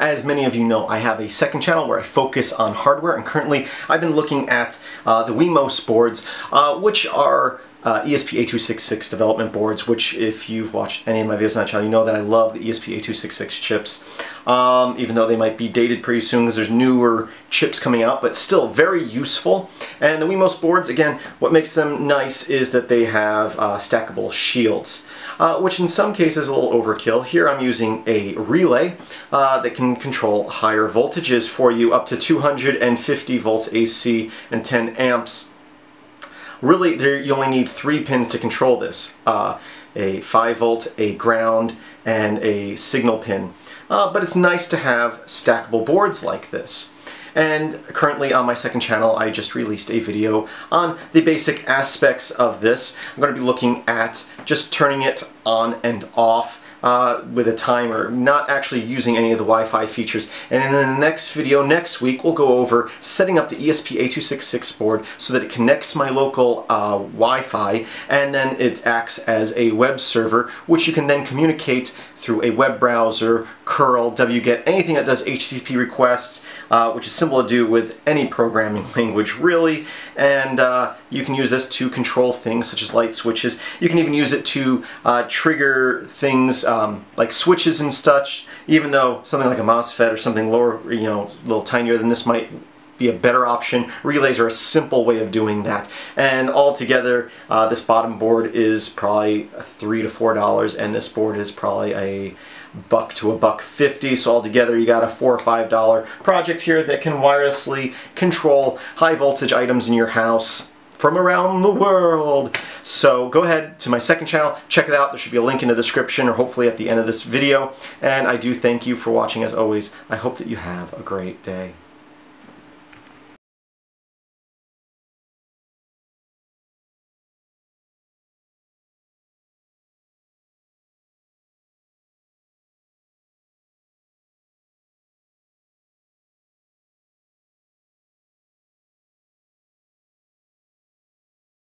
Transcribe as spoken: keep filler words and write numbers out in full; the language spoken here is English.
As many of you know, I have a second channel where I focus on hardware, and currently I've been looking at uh, the Wemos boards, uh, which are Uh, E S P eight two six six development boards, which if you've watched any of my videos on that channel, you know that I love the E S P eight two six six chips, um, even though they might be dated pretty soon because there's newer chips coming out, but still very useful. And the Wemos boards, again, what makes them nice is that they have uh, stackable shields, uh, which in some cases is a little overkill. Here I'm using a relay uh, that can control higher voltages for you, up to two hundred fifty volts A C and ten amps. Really, there, you only need three pins to control this, uh, a five volt, a ground, and a signal pin. Uh, but it's nice to have stackable boards like this. And currently on my second channel, I just released a video on the basic aspects of this. I'm going to be looking at just turning it on and off Uh, with a timer, not actually using any of the Wi-Fi features. And in the next video next week, we'll go over setting up the E S P eight two six six board so that it connects my local uh, Wi-Fi, and then it acts as a web server, which you can then communicate through a web browser, curl, wget, anything that does H T T P requests, uh, which is simple to do with any programming language, really. And uh, you can use this to control things such as light switches. You can even use it to uh, trigger things Um, like switches and such, even though something like a MOSFET or something lower, you know, a little tinier than this might be a better option. Relays are a simple way of doing that. And altogether, uh, this bottom board is probably three to four dollars, and this board is probably a buck to a buck fifty. So altogether, you got a four or five dollar project here that can wirelessly control high voltage items in your house from around the world. So go ahead to my second channel, check it out. There should be a link in the description or hopefully at the end of this video. And I do thank you for watching as always. I hope that you have a great day.